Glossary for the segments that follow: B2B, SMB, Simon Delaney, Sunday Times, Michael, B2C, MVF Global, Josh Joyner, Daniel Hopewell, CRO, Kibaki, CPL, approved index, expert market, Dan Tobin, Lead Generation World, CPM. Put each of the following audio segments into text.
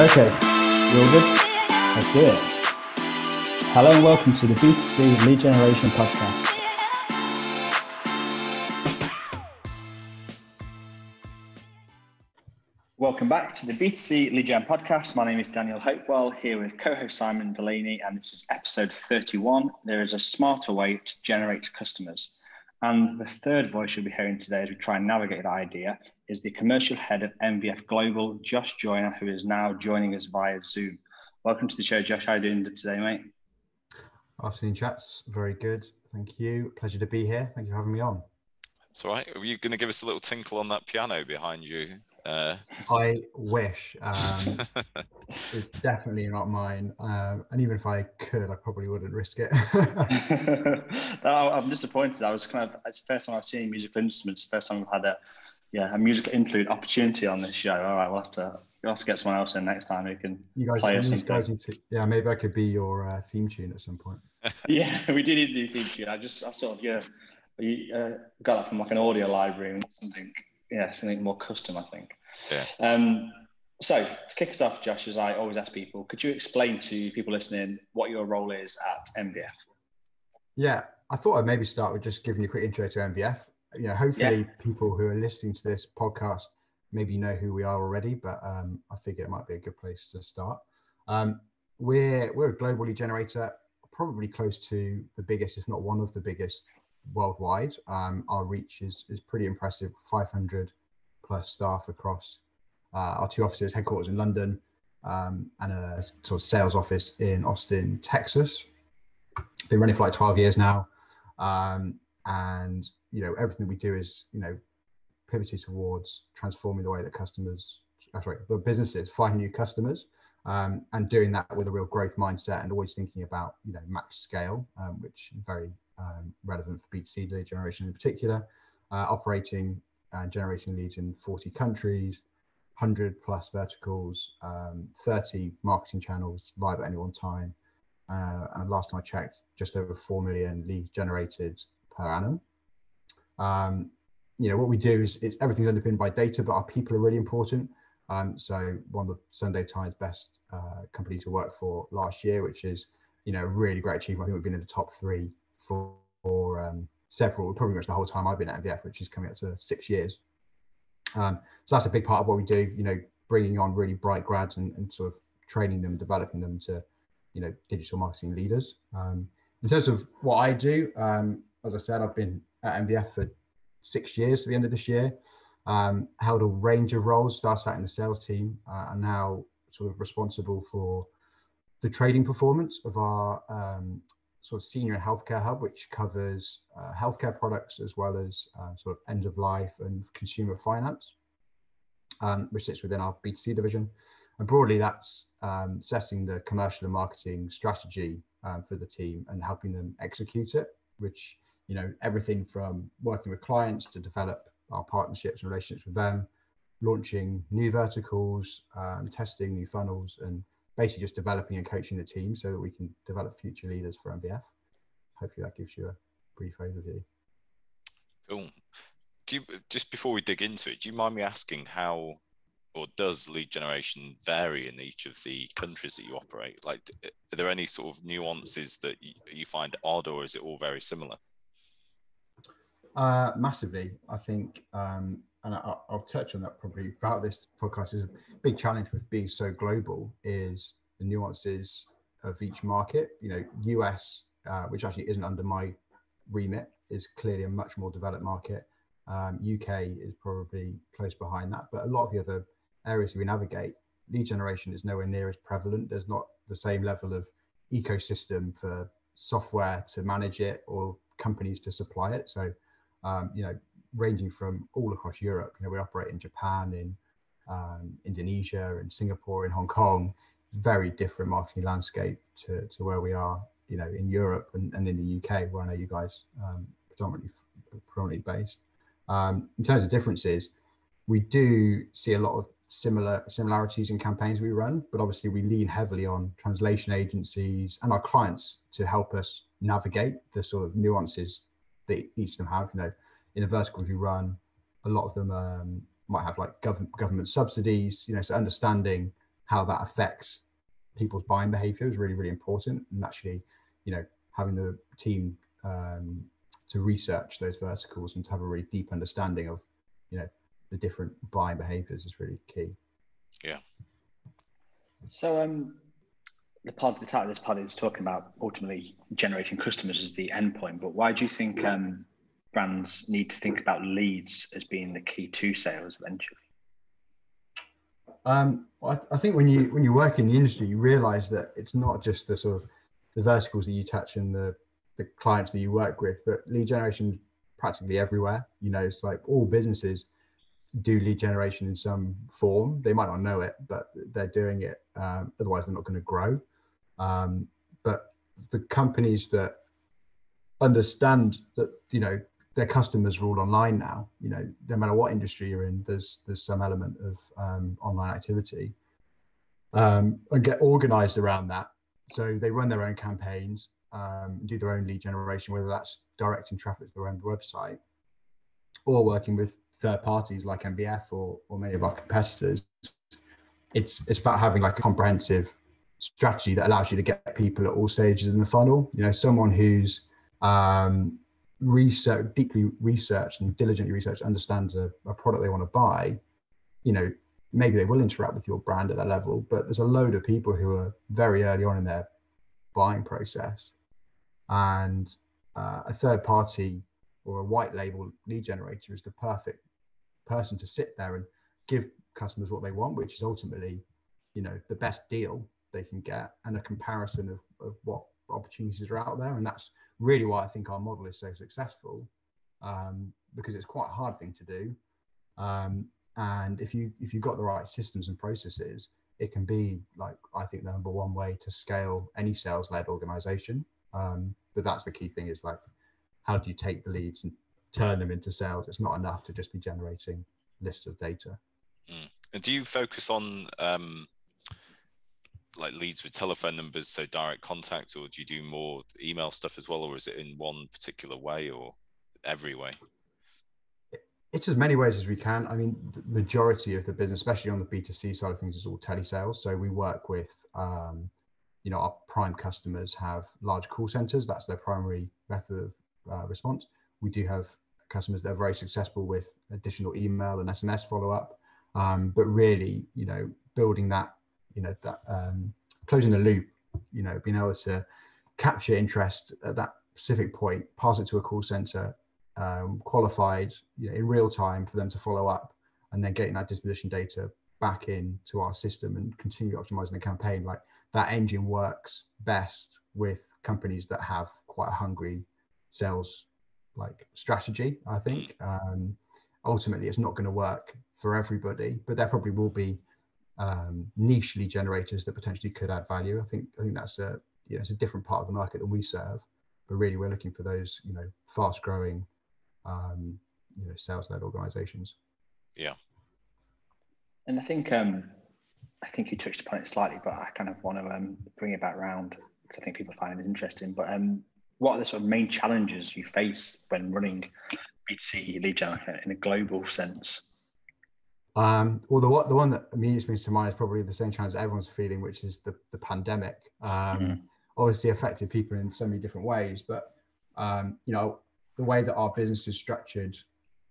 Okay, we're all good? Let's do it. Hello and welcome to the B2C Lead Generation Podcast. Welcome back to the B2C Lead Gen Podcast. My name is Daniel Hopewell, here with co-host Simon Delaney, and this is episode 31. There is a smarter way to generate customers. And the third voice you'll be hearing today as we try and navigate the idea is the commercial head of MVF Global, Josh Joyner, who is now joining us via Zoom. Welcome to the show, Josh. How are you doing today, mate? Afternoon, chats. Very good. Thank you. Pleasure to be here. Thank you for having me on. That's all right. Are you going to give us a little tinkle on that piano behind you? I wish. It's definitely not mine. And even if I could, I probably wouldn't risk it. I'm disappointed. I was kind of, it's the first time I've seen musical instruments, first time I've had a musical interlude opportunity on this show. All right, we'll have to get someone else in next time who can play us something. Yeah, maybe I could be your theme tune at some point. Yeah, we do need a new theme tune. I got that from like an audio library or something. Yeah, something more custom, I think. Yeah. So to kick us off, Josh, as I always ask people, could you explain to people listening what your role is at MVF? Yeah, I thought I'd maybe start with just giving you a quick intro to MVF. You know, hopefully people who are listening to this podcast maybe know who we are already, but I figure it might be a good place to start. We're a global lead generator, probably close to the biggest, if not one of the biggest, worldwide. Our reach is pretty impressive, 500 plus staff across our two offices, headquarters in London and a sort of sales office in Austin, Texas. Been running for like 12 years now. And you know, everything we do is, you know, pivoted towards transforming the way that businesses find new customers, and doing that with a real growth mindset and always thinking about, you know, max scale, which is very relevant for B2C lead generation in particular, operating and generating leads in 40 countries, 100 plus verticals, 30 marketing channels live at any one time. And last time I checked, just over 4 million leads generated per annum. You know, what we do is it's everything's underpinned by data, but our people are really important. So one of the Sunday Times best company to work for last year, which is, you know, a really great achievement. I think we've been in the top three for several, probably much the whole time I've been at MVF, which is coming up to 6 years. So that's a big part of what we do, you know, bringing on really bright grads and sort of training them, developing them to, you know, digital marketing leaders. In terms of what I do, as I said, I've been at MVF for 6 years at the end of this year, held a range of roles, started out in the sales team, and now sort of responsible for the trading performance of our sort of senior healthcare hub, which covers healthcare products as well as sort of end of life and consumer finance, which sits within our B2C division. And broadly, that's setting the commercial and marketing strategy for the team and helping them execute it, which, you know, everything from working with clients to develop our partnerships and relationships with them, launching new verticals, testing new funnels, and basically just developing and coaching the team so that we can develop future leaders for MVF. Hopefully that gives you a brief overview. Cool. Just before we dig into it, do you mind me asking how or does lead generation vary in each of the countries that you operate? Like, are there any sort of nuances that you find odd, or is it all very similar? Massively, I think, and I'll touch on that probably throughout this podcast. Is a big challenge with being so global is the nuances of each market. You know, US, which actually isn't under my remit, is clearly a much more developed market. UK is probably close behind that, but a lot of the other areas we navigate, lead generation is nowhere near as prevalent. There's not the same level of ecosystem for software to manage it or companies to supply it. So, you know, ranging from all across Europe, you know, we operate in Japan, in Indonesia, in Singapore, in Hong Kong, very different marketing landscape to where we are, you know, in Europe and in the UK, where I know you guys predominantly based. In terms of differences, we do see a lot of similarities in campaigns we run, but obviously we lean heavily on translation agencies and our clients to help us navigate the sort of nuances that each of them have. You know, in the verticals we run, a lot of them might have like government subsidies, you know, so understanding how that affects people's buying behavior is really, really important. And actually, you know, having the team to research those verticals and to have a really deep understanding of, you know, the different buying behaviors is really key. Yeah. So the title of this pod is talking about ultimately generating customers as the end point, but why do you think brands need to think about leads as being the key to sales eventually? I think when you work in the industry, you realize that it's not just the sort of the verticals that you touch and the clients that you work with, but lead generation practically everywhere. You know, it's like all businesses do lead generation in some form. They might not know it, but they're doing it. Otherwise, they're not going to grow. But the companies that understand that, you know, their customers are all online now, you know, no matter what industry you're in, there's some element of online activity, and get organized around that. So they run their own campaigns, do their own lead generation, whether that's directing traffic to their own website or working with third parties like MVF or many of our competitors. It's about having like a comprehensive strategy that allows you to get people at all stages in the funnel. You know, someone who's diligently researched, understands a product they want to buy, you know, maybe they will interact with your brand at that level, but there's a load of people who are very early on in their buying process, and a third party or a white label lead generator is the perfect person to sit there and give customers what they want, which is ultimately, you know, the best deal they can get and a comparison of what opportunities are out there. And that's really why I think our model is so successful, because it's quite a hard thing to do, and if you've got the right systems and processes, it can be, like, I think the number one way to scale any sales-led organization. But that's the key thing, is like, how do you take the leads and turn them into sales? It's not enough to just be generating lists of data. And do you focus on like leads with telephone numbers, so direct contact, or do you do more email stuff as well, or is it in one particular way or every way? It's as many ways as we can. I mean, the majority of the business, especially on the B2C side of things, is all telesales. So we work with, you know, our prime customers have large call centers. That's their primary method of response. We do have customers that are very successful with additional email and SMS follow-up. But really, you know, building that, you know, that closing the loop, you know, being able to capture interest at that specific point, pass it to a call center, qualified, you know, in real time for them to follow up, and then getting that disposition data back into our system and continue optimizing the campaign. Like, that engine works best with companies that have quite a hungry sales like strategy, I think. Ultimately, it's not going to work for everybody, but there probably will be niche lead generators that potentially could add value. I think that's a, you know, it's a different part of the market that we serve, but really we're looking for those, you know, fast growing, you know, sales-led organizations. Yeah. And I think you touched upon it slightly, but I kind of want to bring it back round because I think people find it interesting, but what are the sort of main challenges you face when running B2C lead generation in a global sense? Well, the one that immediately springs to mind is probably the same challenge that everyone's feeling, which is the pandemic. Obviously affected people in so many different ways, but you know, the way that our business is structured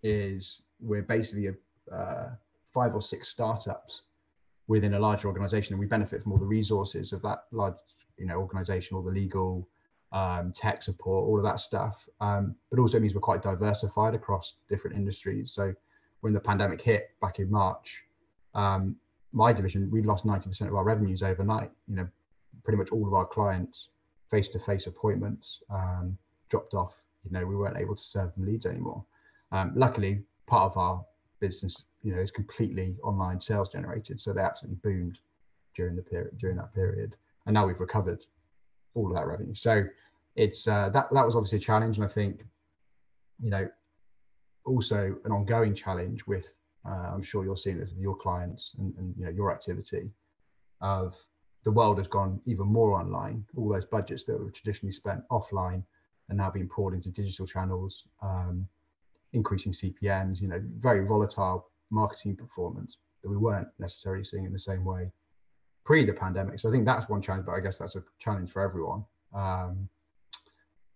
is we're basically a 5 or 6 startups within a larger organization, and we benefit from all the resources of that large, you know, organization, all the legal, tech support, all of that stuff. But also it means we're quite diversified across different industries. So when the pandemic hit back in March, my division, we lost 90% of our revenues overnight. You know, pretty much all of our clients' face-to-face appointments dropped off. You know, we weren't able to serve them leads anymore. Luckily, part of our business, you know, is completely online sales generated, so they absolutely boomed during that period. And now we've recovered all of that revenue. So it's that was obviously a challenge, and I think, you know, also an ongoing challenge with, I'm sure you're seeing this with your clients and you know, your activity of the world has gone even more online. All those budgets that were traditionally spent offline are now being poured into digital channels, increasing CPMs, you know, very volatile marketing performance that we weren't necessarily seeing in the same way pre the pandemic. So I think that's one challenge, but I guess that's a challenge for everyone.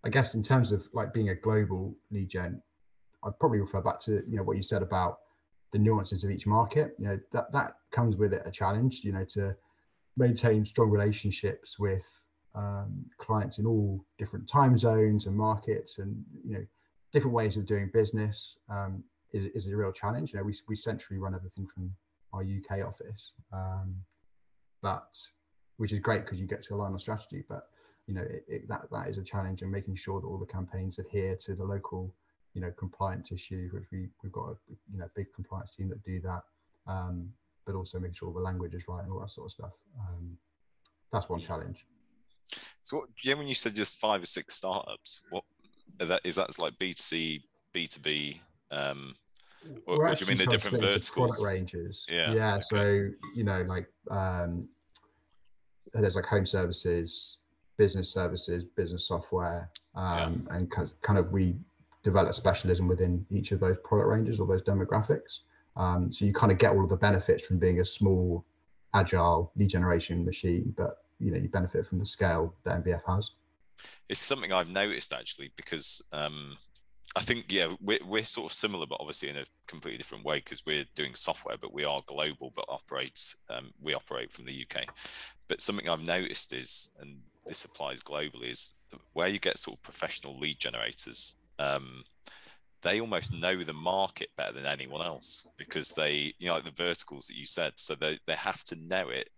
I guess in terms of like being a global lead gen, I'd probably refer back to, you know, what you said about the nuances of each market. You know, that comes with it a challenge, you know, to maintain strong relationships with clients in all different time zones and markets, and, you know, different ways of doing business is a real challenge. You know, we centrally run everything from our UK office, but which is great because you get to align on strategy, but, you know, that is a challenge, and making sure that all the campaigns adhere to the local, you know, compliance issues, which we've got a, you know, big compliance team that do that, but also make sure the language is right and all that sort of stuff. That's one challenge. So what, yeah, when you said just 5 or 6 startups, what is that like B2C, B2B, or do you mean the different verticals? Product ranges. Yeah. Okay. So, you know, like there's like home services, business services, business software, and kind of we develop a specialism within each of those product ranges or those demographics. So you kind of get all of the benefits from being a small, agile lead generation machine, but, you know, you benefit from the scale that MVF has. It's something I've noticed actually, because I think, yeah, we're sort of similar, but obviously in a completely different way, because we're doing software, but we are global, but we operate from the UK. But something I've noticed is, and this applies globally, is where you get sort of professional lead generators, they almost know the market better than anyone else, because they, you know, like the verticals that you said, so they have to know it,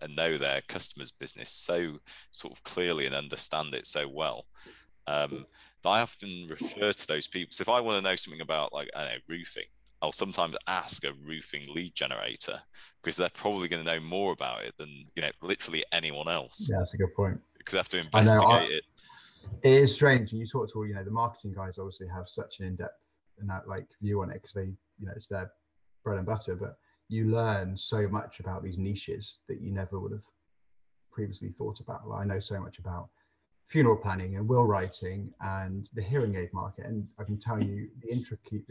and know their customer's business so sort of clearly and understand it so well. I often refer to those people. So if I want to know something about, like, I don't know, roofing, I'll sometimes ask a roofing lead generator, because they're probably going to know more about it than, you know, literally anyone else. Yeah, that's a good point. Because I have to investigate it. It is strange. You talk to all, you know, the marketing guys obviously have such an in-depth and that like view on it, because they, you know, it's their bread and butter, but you learn so much about these niches that you never would have previously thought about. Like, I know so much about funeral planning and will writing and the hearing aid market, and I can tell you the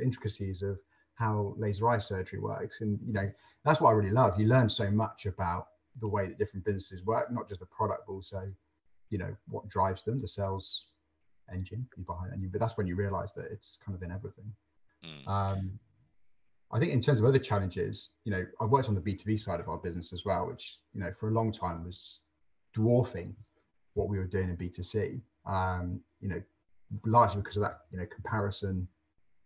intricacies of how laser eye surgery works. And, you know, that's what I really love. You learn so much about the way that different businesses work, not just the product, but also, you know, what drives them, the sales engine behind it. But that's when you realize that it's kind of in everything. I think in terms of other challenges, you know, I've worked on the B2B side of our business as well, which, you know, for a long time was dwarfing what we were doing in B2C, you know, largely because of that, you know, comparison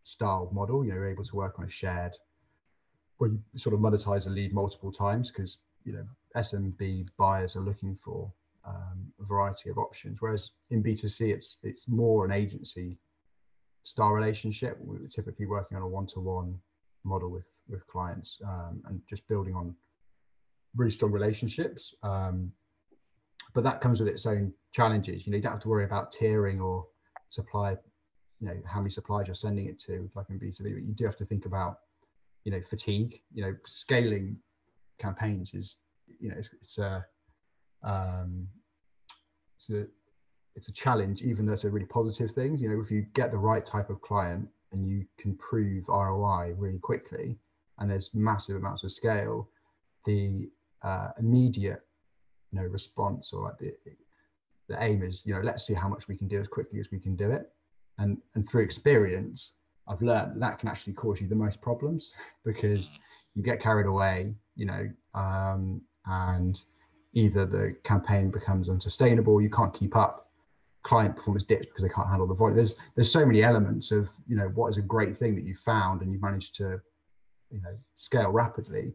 style model. You know, we're able to work on a shared, where you sort of monetize a lead multiple times, because, you know, SMB buyers are looking for a variety of options, whereas in B2C it's more an agency style relationship. We were typically working on a one-to-one model with clients, and just building on really strong relationships, but that comes with its own challenges. You know, you don't have to worry about tiering or supply, you know, how many suppliers you're sending it to, like in B2B, but you do have to think about, you know, fatigue. You know, scaling campaigns is, you know, it's a challenge, even though it's a really positive thing. You know, if you get the right type of client and you can prove ROI really quickly, and there's massive amounts of scale, the immediate, you know, response, or like the aim is, you know, let's see how much we can do as quickly as we can do it. And through experience, I've learned that can actually cause you the most problems, because you get carried away, you know, and either the campaign becomes unsustainable, you can't keep up, client performance dips because they can't handle the volume. There's so many elements of, you know, what is a great thing that you found and you've managed to, you know, scale rapidly,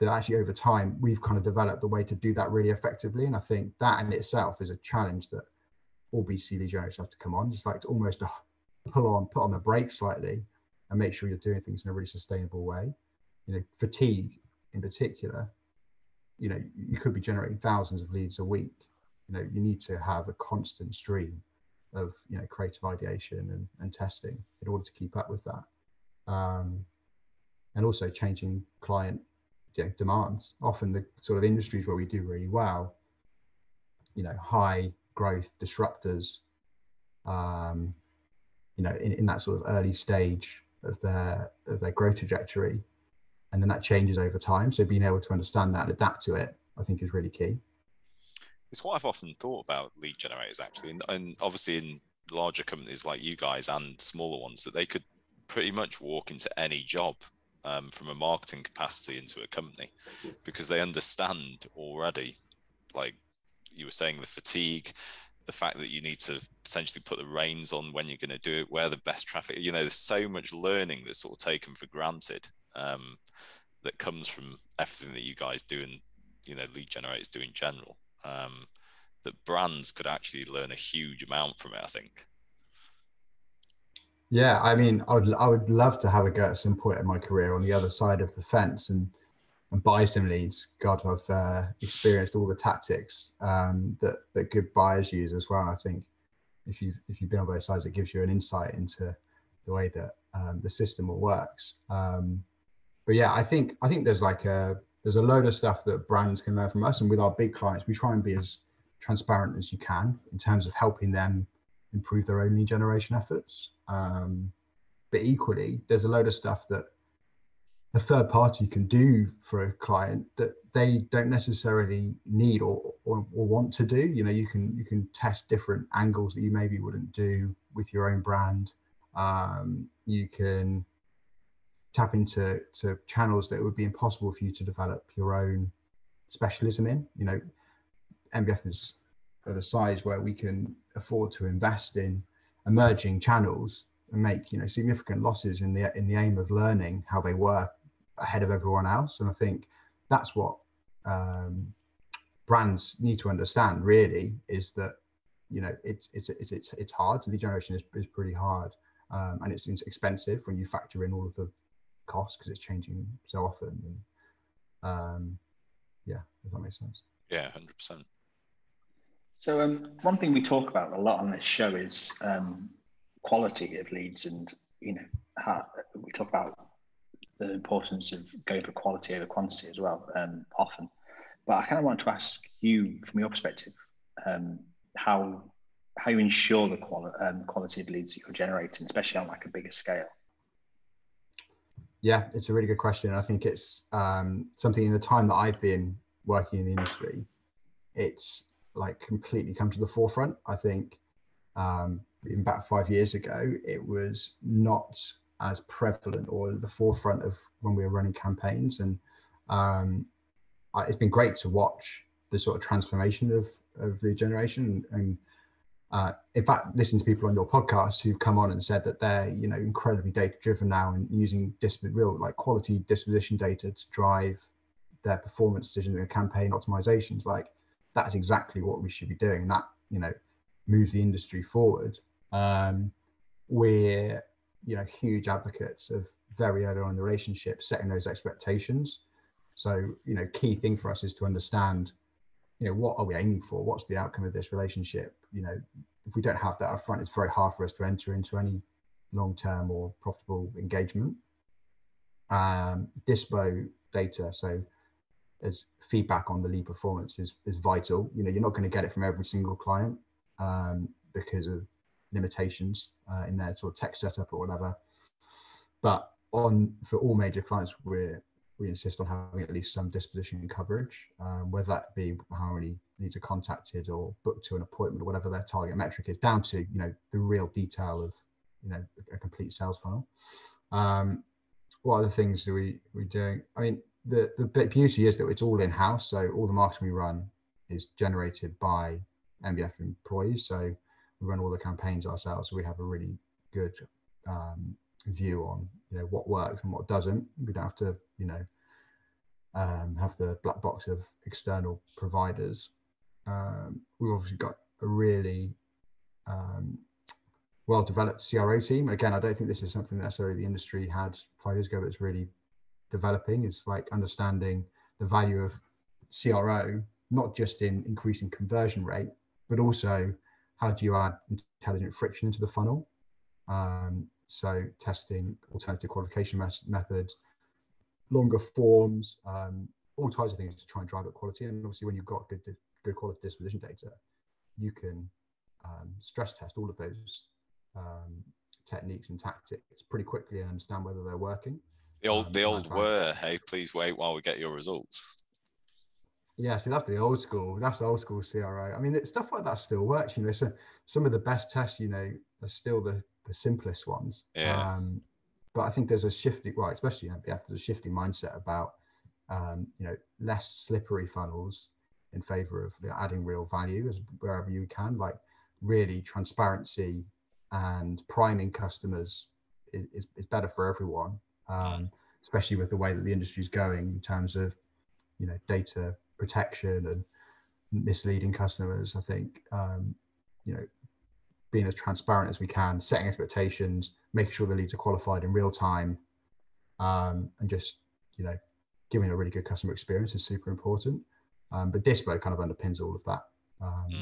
that actually over time we've kind of developed the way to do that really effectively. And I think that in itself is a challenge that all BC lead generators have to come on. It's like to almost put on the brakes slightly and make sure you're doing things in a really sustainable way. You know, fatigue in particular. You know, you could be generating thousands of leads a week. You know, you need to have a constant stream of, you know, creative ideation and testing in order to keep up with that, and also changing client, you know, demands. Often the sort of industries where we do really well, you know, high growth disruptors, you know, in that sort of early stage of their growth trajectory. And then that changes over time. So being able to understand that and adapt to it I think is really key. It's what I've often thought about lead generators, actually, and obviously in larger companies like you guys and smaller ones, that they could pretty much walk into any job from a marketing capacity into a company, because they understand already, like you were saying, the fatigue, the fact that you need to potentially put the reins on when you're going to do it, where the best traffic, you know, there's so much learning that's sort of taken for granted that comes from everything that you guys do and, you know, lead generators do in general, that brands could actually learn a huge amount from it, I think. Yeah, I mean, I would love to have a go at some point in my career on the other side of the fence and buy some leads. God, I've experienced all the tactics that good buyers use as well. I think if you've been on both sides, it gives you an insight into the way that the system all works. But yeah, I think there's a load of stuff that brands can learn from us, and with our big clients, we try and be as transparent as you can in terms of helping them improve their own lead generation efforts. But equally, there's a load of stuff that a third party can do for a client that they don't necessarily need or want to do. You know, you can test different angles that you maybe wouldn't do with your own brand. You can tap into channels that it would be impossible for you to develop your own specialism in. You know, MVF is at a size where we can afford to invest in emerging channels and make, you know, significant losses in the aim of learning how they work ahead of everyone else. And I think that's what brands need to understand, really, is that, you know, it's hard. Lead generation is pretty hard, and it's expensive when you factor in all of the costs, because it's changing so often. And yeah, if that makes sense. Yeah, 100%. So one thing we talk about a lot on this show is quality of leads, and, you know, how we talk about the importance of going for quality over quantity as well, often. But I kind of want to ask you, from your perspective, how you ensure the quality of leads that you're generating, especially on like a bigger scale. Yeah, it's a really good question. I think it's something in the time that I've been working in the industry, it's like completely come to the forefront. I think even back 5 years ago, it was not as prevalent or the forefront of when we were running campaigns. And it's been great to watch the sort of transformation of lead generation. And in fact, listen to people on your podcast who've come on and said that they're, you know, incredibly data-driven now and using real like quality disposition data to drive their performance decisions and campaign optimizations. Like, that's exactly what we should be doing. And that, you know, moves the industry forward. We're, you know, huge advocates of very early on in the relationship, setting those expectations. So, you know, key thing for us is to understand, you know, what are we aiming for? What's the outcome of this relationship? You know, if we don't have that up front, it's very hard for us to enter into any long-term or profitable engagement. Dispo data, so as feedback on the lead performance is vital. You know, you're not going to get it from every single client because of limitations in their sort of tech setup or whatever. But for all major clients, we insist on having at least some disposition coverage, whether that be how many leads are contacted or booked to an appointment or whatever their target metric is, down to, you know, the real detail of, you know, a complete sales funnel. What other things do we doing? I mean, the beauty is that it's all in-house, so all the marketing we run is generated by MVF employees, so we run all the campaigns ourselves, so we have a really good view on, you know, what works and what doesn't. We don't have to, you know, have the black box of external providers. We've obviously got a really well-developed CRO team. Again, I don't think this is something necessarily the industry had 5 years ago, but it's really developing. It's like understanding the value of CRO, not just in increasing conversion rate, but also how do you add intelligent friction into the funnel? So testing alternative qualification methods, longer forms, all types of things to try and drive up quality. And obviously when you've got good quality disposition data, you can stress test all of those techniques and tactics pretty quickly and understand whether they're working. The old were, hey, please wait while we get your results. Yeah, see, that's the old school. That's the old school CRO. I mean, stuff like that still works. You know, so some of the best tests, you know, are still the simplest ones. Yeah. But I think there's a shifting, well, especially in MPF, there's a shifting mindset about, you know, less slippery funnels in favor of, you know, adding real value as wherever you can. Like really transparency and priming customers is better for everyone, especially with the way that the industry is going in terms of, you know, data protection and misleading customers. I think, you know, being as transparent as we can, setting expectations, making sure the leads are qualified in real time, and just, you know, giving a really good customer experience is super important. But Dispo kind of underpins all of that.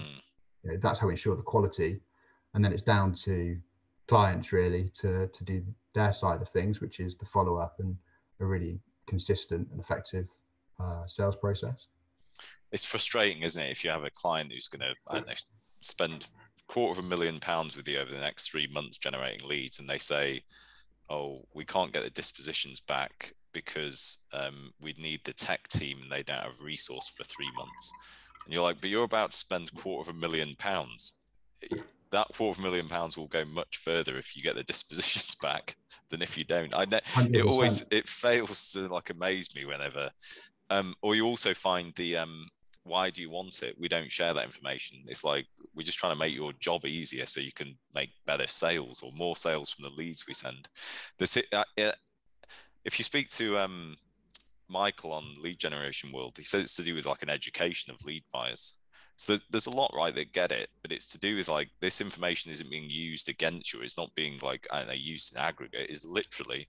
You know, that's how we ensure the quality. And then it's down to clients really to do their side of things, which is the follow-up and a really consistent and effective sales process. It's frustrating, isn't it, if you have a client who's going to, I don't know, spend £250,000 with you over the next 3 months generating leads, and they say, oh, we can't get the dispositions back because we'd need the tech team and they don't have resource for 3 months. And you're like, but you're about to spend £250,000. That £250,000 will go much further if you get the dispositions back than if you don't. It fails to like amaze me whenever. Or you also find the why do you want it? We don't share that information. It's like, we're just trying to make your job easier so you can make better sales or more sales from the leads we send. If you speak to Michael on Lead Generation World, he says it's to do with like an education of lead buyers. So there's a lot, right, that get it, but it's to do with like, this information isn't being used against you. It's not being like, I don't know, used in aggregate. It's literally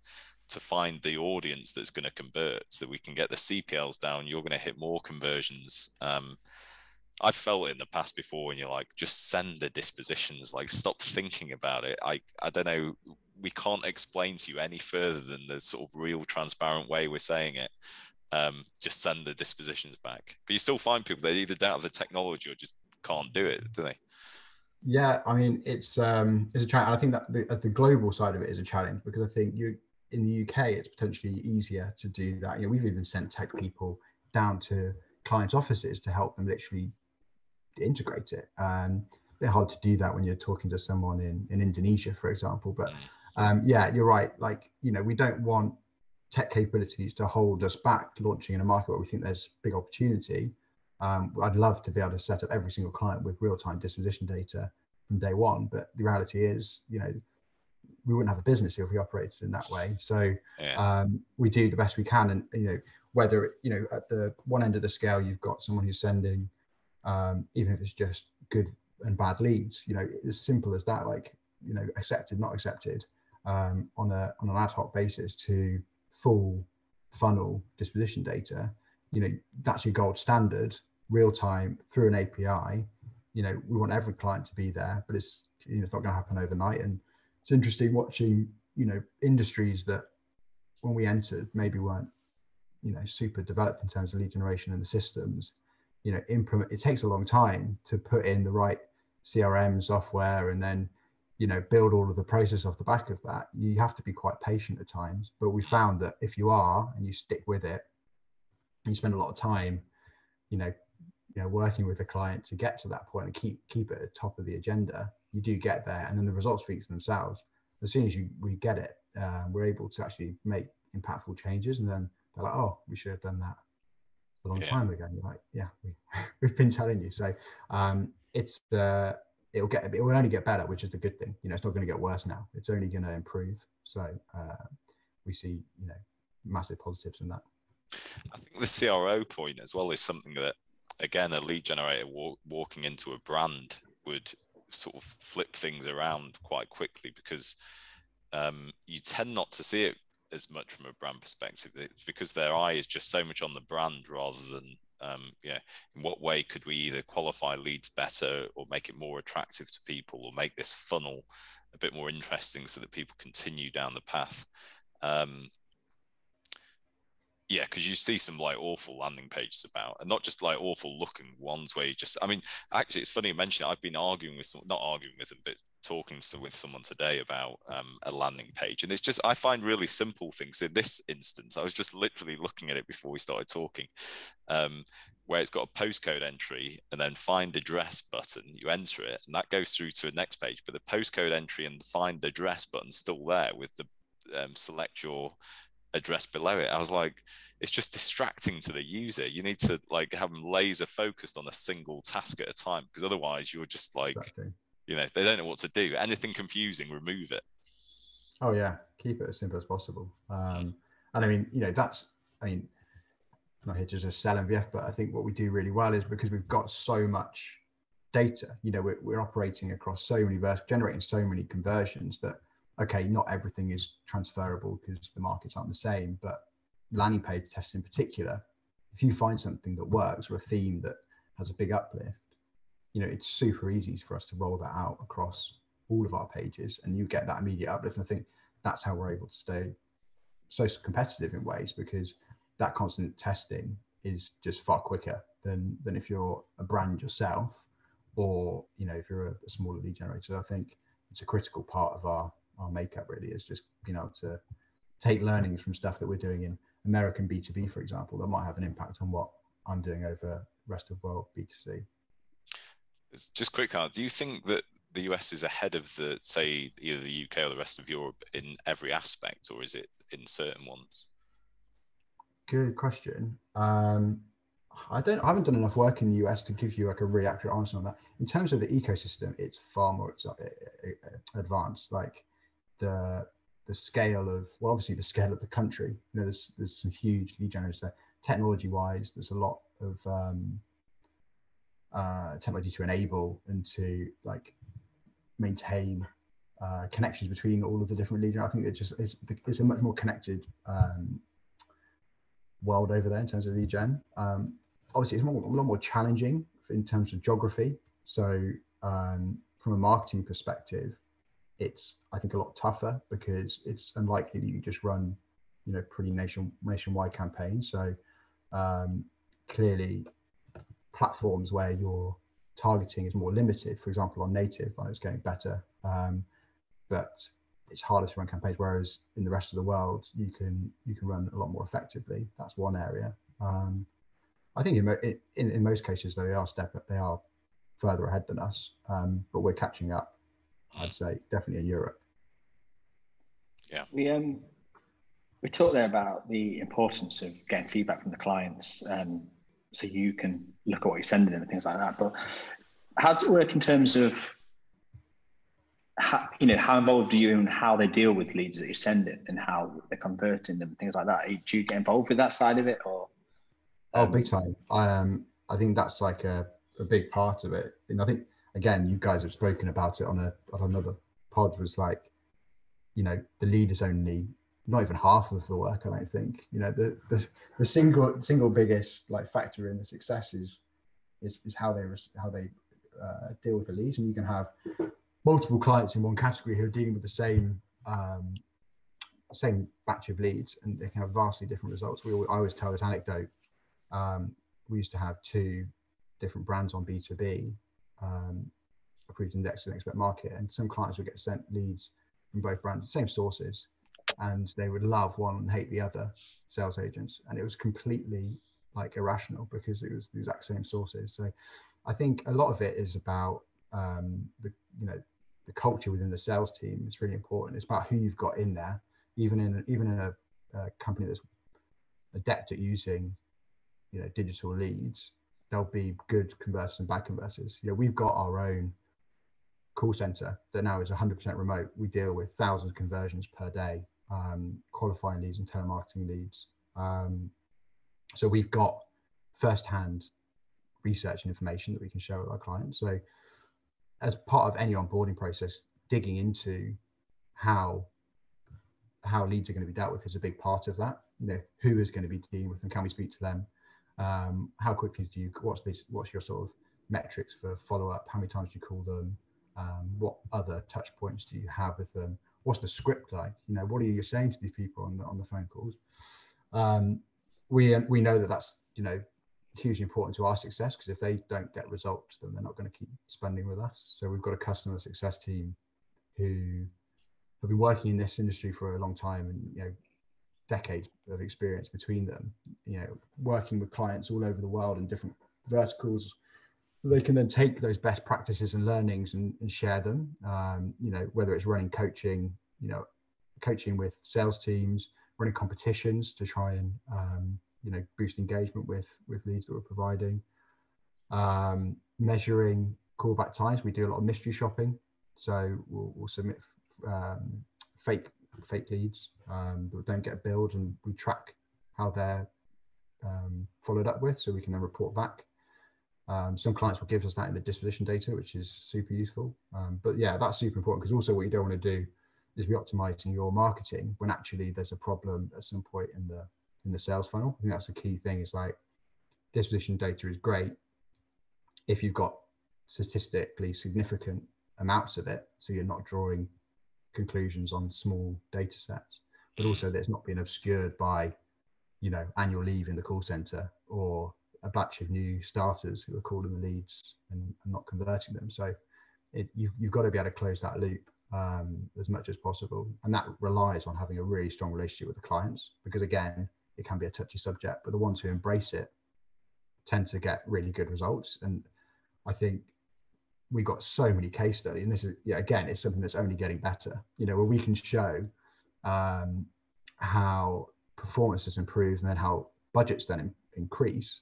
to find the audience that's going to convert so that we can get the CPLs down. You're going to hit more conversions. I've felt it in the past before when you're like, just send the dispositions, like stop thinking about it. I don't know. We can't explain to you any further than the sort of real transparent way we're saying it. Just send the dispositions back. But you still find people that either don't have the technology or just can't do it, do they? Yeah, I mean, it's a challenge. I think that the global side of it is a challenge, because I think you in the UK, it's potentially easier to do that. You know, we've even sent tech people down to clients' offices to help them literally integrate it. It's a bit hard to do that when you're talking to someone in Indonesia, for example. But yeah, you're right. Like, you know, we don't want tech capabilities to hold us back launching in a market where we think there's big opportunity. I'd love to be able to set up every single client with real-time disposition data from day one, but the reality is, you know, we wouldn't have a business if we operated in that way. So yeah. We do the best we can, and you know, whether, you know, at the one end of the scale you've got someone who's sending, even if it's just good and bad leads, you know, as simple as that, like, you know, accepted, not accepted, on an ad hoc basis to full funnel disposition data. You know, that's your gold standard, real time through an API. You know, we want every client to be there, but it's, you know, it's not going to happen overnight. And it's interesting watching, you know, industries that when we entered maybe weren't, you know, super developed in terms of lead generation and the systems, you know, implement. It takes a long time to put in the right CRM software and then, you know, build all of the process off the back of that. You have to be quite patient at times, but we found that if you are and you stick with it and you spend a lot of time, you know, working with the client to get to that point and keep it at the top of the agenda, you do get there, and then the results speak for themselves. As soon as we get it, we're able to actually make impactful changes, and then they're like, oh, we should have done that a long time ago. And you're like, yeah, we've been telling you. So it's it will only get better, which is the good thing. You know, it's not going to get worse now. It's only going to improve. So we see, you know, massive positives in that. I think the CRO point as well is something that, again, a lead generator walking into a brand would sort of flip things around quite quickly, because you tend not to see it as much from a brand perspective. It's because their eye is just so much on the brand rather than yeah, in what way could we either qualify leads better or make it more attractive to people or make this funnel a bit more interesting so that people continue down the path. Yeah, because you see some like awful landing pages about, and not just like awful looking ones where you just, I mean, actually, it's funny you mention it. I've been arguing with someone, not arguing with them, but talking with someone today about a landing page. And it's just, I find really simple things. In this instance, I was just literally looking at it before we started talking, where it's got a postcode entry and then find address button, you enter it and that goes through to the next page. But the postcode entry and the find address button still there with the select your address below it. I was like, it's just distracting to the user. You need to like have them laser focused on a single task at a time, because otherwise you're just like, you know, they don't know what to do. Anything confusing, remove it. Oh yeah, keep it as simple as possible. And I mean, you know, that's, I mean, I'm not here to just sell MVF, but I think what we do really well is because we've got so much data, you know, we're operating across so many verses, generating so many conversions that, okay, not everything is transferable because the markets aren't the same, but landing page tests in particular, if you find something that works or a theme that has a big uplift, you know, it's super easy for us to roll that out across all of our pages and you get that immediate uplift. And I think that's how we're able to stay so competitive in ways, because that constant testing is just far quicker than if you're a brand yourself, or, you know, if you're a smaller lead generator. I think it's a critical part of our makeup really, is just being able to take learnings from stuff that we're doing in American B2B, for example, that might have an impact on what I'm doing over rest of world B2C. Just quick, do you think that the US is ahead of the, say, either the UK or the rest of Europe in every aspect, or is it in certain ones? Good question. I haven't done enough work in the US to give you like a really accurate answer on that. In terms of the ecosystem, it's far more advanced. Like the scale of, well, obviously the scale of the country, you know, there's some huge lead generators there. Technology wise, there's a lot of technology to enable and to like maintain connections between all of the different lead generators. I think it just is, it's a much more connected world over there in terms of lead gen. Obviously it's a lot more challenging in terms of geography, so from a marketing perspective, it's, I think, a lot tougher because it's unlikely that you just run, you know, pretty nationwide campaigns. So clearly platforms where your targeting is more limited, for example, on native, I know it's getting better, but it's harder to run campaigns, whereas in the rest of the world, you can run a lot more effectively. That's one area. I think in most cases, though, they are further ahead than us, but we're catching up, I'd say, definitely in Europe. Yeah. We talked there about the importance of getting feedback from the clients, so you can look at what you're sending them and things like that. But how does it work in terms of how involved are you in how they deal with leads that you send it and how they're converting them, things like that? Do you get involved with that side of it, or? Oh, big time. I think that's like a big part of it, and I think, again, you guys have spoken about it on another pod, was like, you know, the lead is only not even half of the work, I don't think. You know, the single biggest like factor in the success is how they deal with the leads. And you can have multiple clients in one category who are dealing with the same batch of leads, and they can have vastly different results. I always tell this anecdote. We used to have two different brands on B2B. Approved Index and Expert Market, and some clients would get sent leads from both brands, same sources, and they would love one and hate the other sales agents, and it was completely like irrational because it was the exact same sources. So I think a lot of it is about the culture within the sales team. It's really important. It's about who you've got in there, even in a company that's adept at using, you know, digital leads. There'll be good converters and bad converters. You know, we've got our own call center that now is 100% remote. We deal with thousands of conversions per day, qualifying leads and telemarketing leads. So we've got firsthand research and information that we can share with our clients. So as part of any onboarding process, digging into how leads are going to be dealt with is a big part of that. You know, who is going to be dealing with them? Can we speak to them? How quickly do you, what's your sort of metrics for follow-up? How many times do you call them? What other touch points do you have with them? What's the script like? You know, what are you saying to these people on the phone calls? we know that that's, you know, hugely important to our success, because if they don't get results, then they're not going to keep spending with us. So we've got a customer success team who have been working in this industry for a long time, and, you know, decades of experience between them, you know, working with clients all over the world in different verticals. They can then take those best practices and learnings and share them, you know, whether it's running coaching, you know, coaching with sales teams, running competitions to try and, you know, boost engagement with leads that we're providing, measuring callback times. We do a lot of mystery shopping, so we'll submit fake leads that don't get billed, and we track how they're followed up with, so we can then report back. Some clients will give us that in the disposition data, which is super useful. But yeah, that's super important, because also what you don't want to do is be optimizing your marketing when actually there's a problem at some point in the sales funnel. I think that's the key thing, is like, disposition data is great if you've got statistically significant amounts of it, so you're not drawing conclusions on small data sets, but also that's not being obscured by, you know, annual leave in the call center, or a batch of new starters who are calling the leads and not converting them. So you've got to be able to close that loop as much as possible, and that relies on having a really strong relationship with the clients, because again, it can be a touchy subject, but the ones who embrace it tend to get really good results. And I think we got so many case studies, and this is, yeah, again, it's something that's only getting better, you know, where we can show how performance has improved, and then how budgets then increase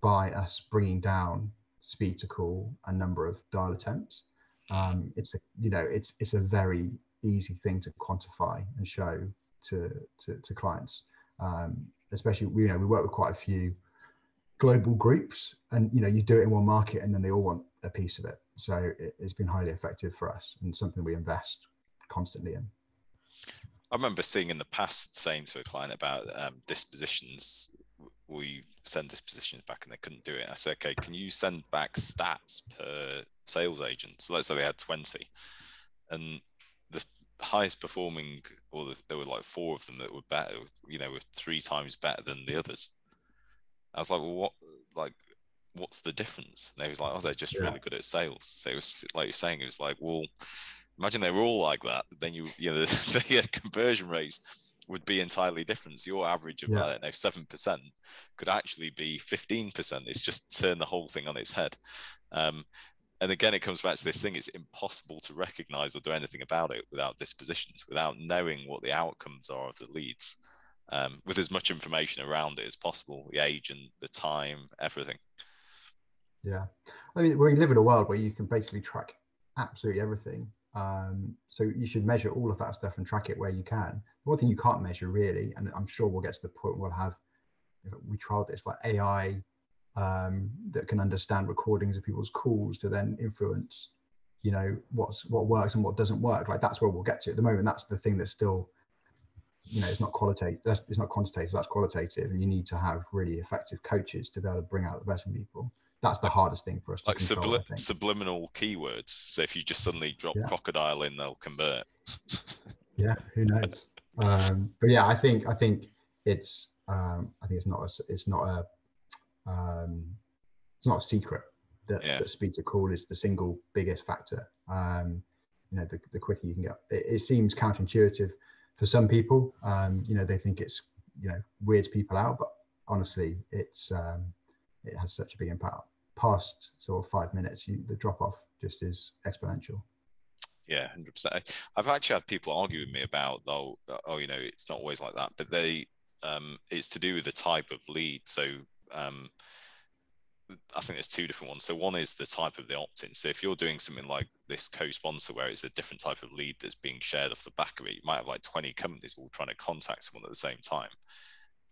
by us bringing down speed to call and number of dial attempts. It's a, you know, it's a very easy thing to quantify and show to clients, especially, you know, we work with quite a few global groups, and, you know, you do it in one market and then they all want a piece of it. So it's been highly effective for us, and something we invest constantly in. I remember seeing in the past, saying to a client about dispositions, we send dispositions back and they couldn't do it. I said, okay, can you send back stats per sales agent? So let's say they had 20, and the highest performing, or there were like 4 of them that were better, you know, were 3 times better than the others. I was like, well, what, like, what's the difference? And they was like, oh, they're just really good at sales. So it was like you're saying, it was like, well, imagine they were all like that, then you know, the conversion rates would be entirely different. So your average of, I don't know, 7% could actually be 15%. It's just turned the whole thing on its head. And again, it comes back to this thing, it's impossible to recognize or do anything about it without dispositions, without knowing what the outcomes are of the leads, with as much information around it as possible, the agent, the time, everything. Yeah, I mean, we live in a world where you can basically track absolutely everything. So you should measure all of that stuff and track it where you can. The one thing you can't measure really, and I'm sure we'll get to the point we'll have, we trialed this, like AI that can understand recordings of people's calls to then influence, you know, what works and what doesn't work. Like, that's where we'll get to. At the moment, that's the thing that's still, you know, it's not qualitative, it's not quantitative, that's qualitative, and you need to have really effective coaches to be able to bring out the best in people. That's the hardest thing for us to control, like subliminal keywords. So if you just suddenly drop crocodile in, they'll convert. Yeah, who knows? But yeah, I think it's not a secret that, that speed to call is the single biggest factor. You know, the quicker you can get. It seems counterintuitive for some people. You know, they think it's, you know, weirds people out, but honestly, it's it has such a big impact. Past sort of 5 minutes, the drop-off just is exponential. Yeah, 100%. I've actually had people argue with me about, oh, you know, it's not always like that, but they, it's to do with the type of lead. So I think there's 2 different ones. So one is the type of the opt-in. So if you're doing something like this co-sponsor, where it's a different type of lead that's being shared off the back of it, you might have like 20 companies all trying to contact someone at the same time.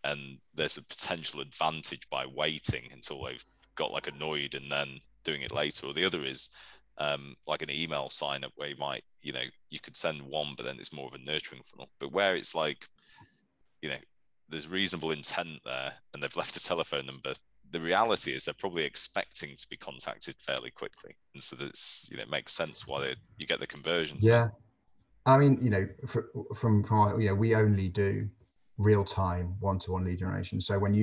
And there's a potential advantage by waiting until they've got like annoyed and then doing it later. Or the other is like an email sign up, where you might, you know, you could send one, but then it's more of a nurturing funnel. But where it's like, you know, there's reasonable intent there and they've left a telephone number, the reality is they're probably expecting to be contacted fairly quickly. And so that's, you know, it makes sense why you get the conversions. Yeah. I mean, you know, from our, you know, we only do real-time one-to-one lead generation. So when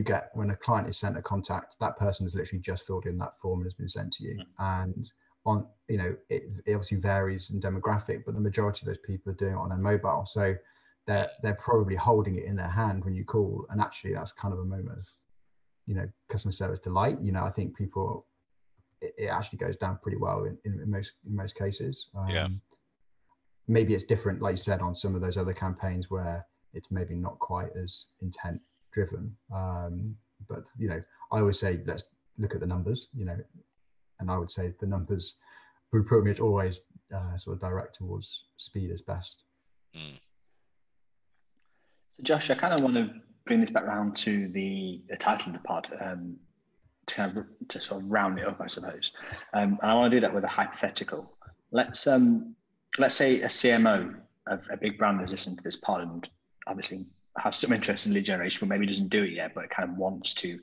a client is sent a contact, that person has literally just filled in that form and has been sent to you. And on, you know, it obviously varies in demographic, but the majority of those people are doing it on their mobile. So they're probably holding it in their hand when you call. And actually that's kind of a moment of, you know, customer service delight. You know, I think people, it actually goes down pretty well in most cases. Maybe it's different, like you said, on some of those other campaigns where it's maybe not quite as intent driven. But, you know, I always say, let's look at the numbers, you know, and I would say the numbers would pretty much always sort of direct towards speed as best. So Josh, I kind of want to bring this back round to the title of the pod, to sort of round it up, I suppose. And I want to do that with a hypothetical. Let's say a CMO of a big brand is listening to this pod and obviously has some interest in lead generation, but maybe doesn't do it yet, but kind of wants to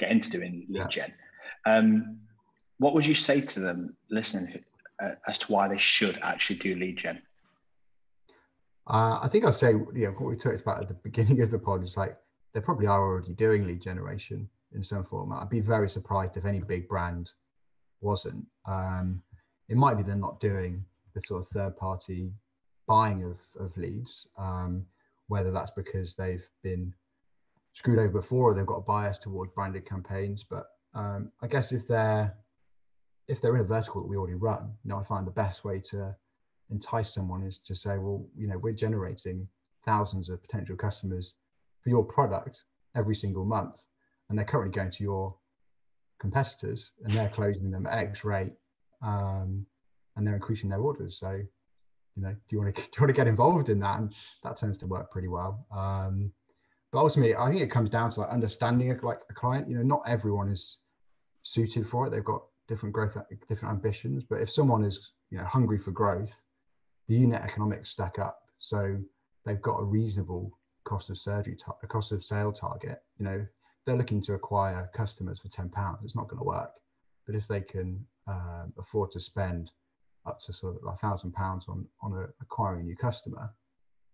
get into doing lead gen. What would you say to them listening as to why they should actually do lead gen? I think I'd say, you know, what we talked about at the beginning of the pod is like, they probably are already doing lead generation in some format. I'd be very surprised if any big brand wasn't. It might be they're not doing the sort of third party buying of leads, whether that's because they've been screwed over before or they've got a bias towards branded campaigns. But I guess if they're in a vertical that we already run, you know, I find the best way to entice someone is to say, well, you know, we're generating thousands of potential customers for your product every single month, and they're currently going to your competitors and they're closing them at X rate, and they're increasing their orders. So, you know, do you want to get involved in that? And that tends to work pretty well. But ultimately, I think it comes down to like understanding like a client. You know, not everyone is suited for it. They've got different growth, different ambitions. But if someone is, you know, hungry for growth, the unit economics stack up. So they've got a reasonable cost of sale target. You know, they're looking to acquire customers for £10. It's not going to work. But if they can afford to spend up to sort of £1,000 on acquiring a new customer,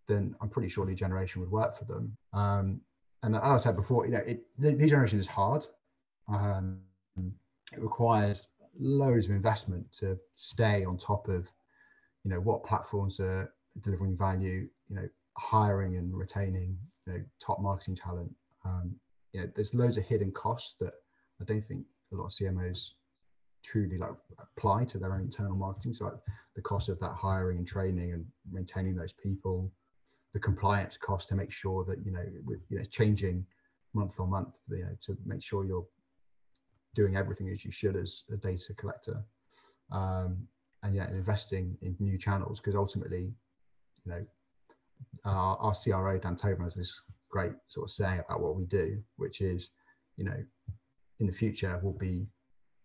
then I'm pretty sure lead generation would work for them. And as I said before, you know, lead generation is hard. It requires loads of investment to stay on top of, you know, what platforms are delivering value, you know, hiring and retaining, you know, top marketing talent. You know, there's loads of hidden costs that I don't think a lot of CMOs truly like apply to their own internal marketing. So like the cost of that hiring and training and maintaining those people, the compliance cost to make sure that, you know, with, you know, changing month on month, you know, to make sure you're doing everything as you should as a data collector, and yet investing in new channels, because ultimately, you know, our CRO Dan Tobin has this great sort of saying about what we do, which is, you know, in the future we'll be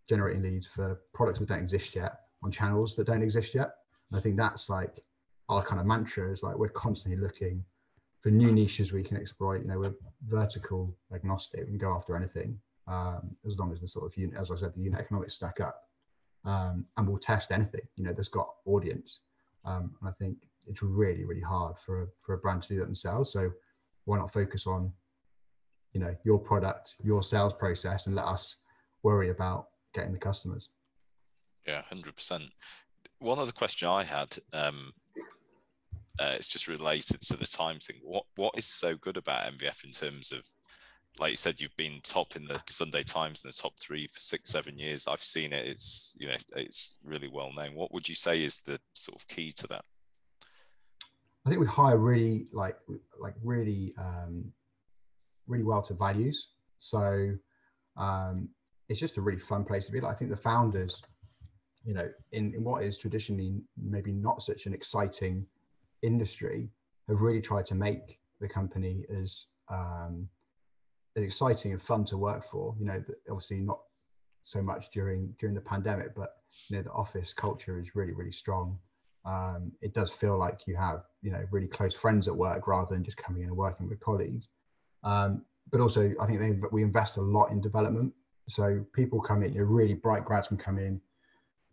generating leads for products that don't exist yet on channels that don't exist yet. And I think that's like our kind of mantra, is like we're constantly looking for new niches we can exploit. You know, we're vertical agnostic, we can go after anything, as long as the sort of unit, as I said, the unit economics stack up, and we'll test anything, you know, that's got audience. And I think it's really, really hard for a brand to do that themselves. So why not focus on, you know, your product, your sales process, and let us worry about getting the customers. Yeah, 100%. One other question I had, it's just related to the time thing. What is so good about MVF in terms of, like you said, you've been top in the Sunday Times in the top 3 for 6-7 years. I've seen it. It's, you know, it's really well known. What would you say is the sort of key to that? I think we hire really really well to values. So it's just a really fun place to be. Like, I think the founders, you know, in what is traditionally maybe not such an exciting industry, have really tried to make the company as exciting and fun to work for. You know, obviously not so much during the pandemic, but, you know, the office culture is really, really strong. It does feel like you have, you know, really close friends at work rather than just coming in and working with colleagues. But also, I think we invest a lot in development. So people come in, you know, really bright grads can come in.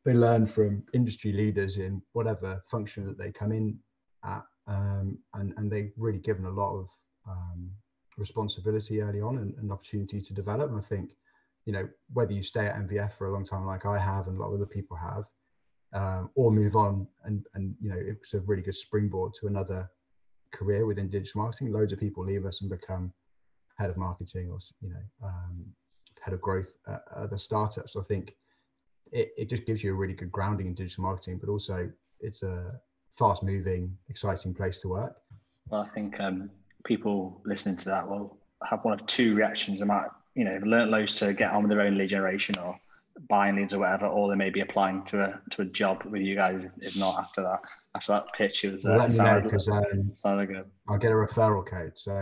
They learn from industry leaders in whatever function that they come in at, and they're really given a lot of responsibility early on and an opportunity to develop. And I think, you know, whether you stay at MVF for a long time like I have and a lot of other people have, or move on and you know, it's a really good springboard to another career within digital marketing. Loads of people leave us and become head of marketing or, you know, head of growth at other startups. So I think it just gives you a really good grounding in digital marketing, but also it's a fast moving, exciting place to work. Well, I think people listening to that will have one of two reactions. They might, you know, learn loads to get on with their own lead generation or buying leads or whatever, or they may be applying to a job with you guys. If not, after that pitch, it was let me know, because I'll get a referral code. So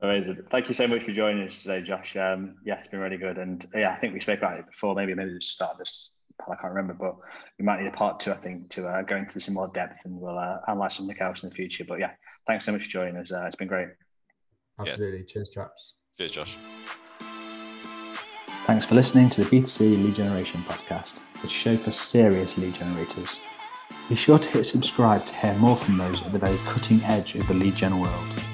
amazing. Thank you so much for joining us today, Josh. Yeah, it's been really good, and yeah, I think we spoke about it before. Maybe we start this. I can't remember, but we might need a part two, I think, to go into this in more depth, and we'll analyze something else in the future. But yeah, thanks so much for joining us. It's been great. Absolutely. Yeah. Cheers, chaps. Cheers, Josh. Thanks for listening to the B2C Lead Generation Podcast, the show for serious lead generators. Be sure to hit subscribe to hear more from those at the very cutting edge of the lead gen world.